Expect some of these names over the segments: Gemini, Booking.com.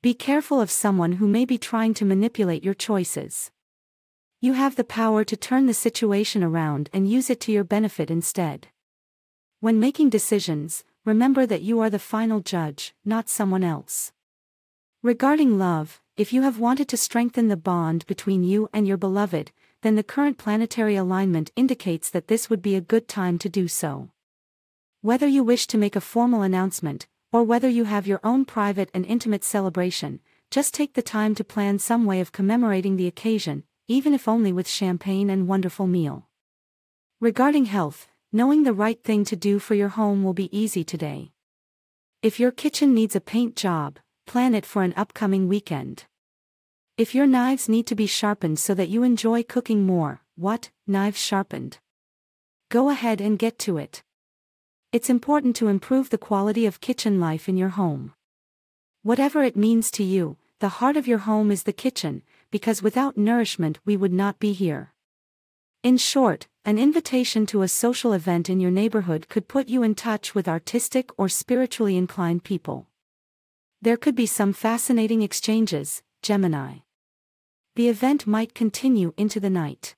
Be careful of someone who may be trying to manipulate your choices. You have the power to turn the situation around and use it to your benefit instead. When making decisions, remember that you are the final judge, not someone else. Regarding love, if you have wanted to strengthen the bond between you and your beloved, then the current planetary alignment indicates that this would be a good time to do so. Whether you wish to make a formal announcement, or whether you have your own private and intimate celebration, just take the time to plan some way of commemorating the occasion, even if only with champagne and wonderful meal. Regarding health, knowing the right thing to do for your home will be easy today. If your kitchen needs a paint job, plan it for an upcoming weekend. If your knives need to be sharpened so that you enjoy cooking more, what, knives sharpened? Go ahead and get to it. It's important to improve the quality of kitchen life in your home. Whatever it means to you, the heart of your home is the kitchen, because without nourishment we would not be here. In short, an invitation to a social event in your neighborhood could put you in touch with artistic or spiritually inclined people. There could be some fascinating exchanges, Gemini. The event might continue into the night.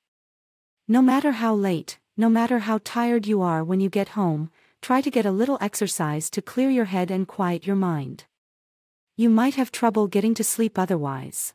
No matter how late, no matter how tired you are when you get home, try to get a little exercise to clear your head and quiet your mind. You might have trouble getting to sleep otherwise.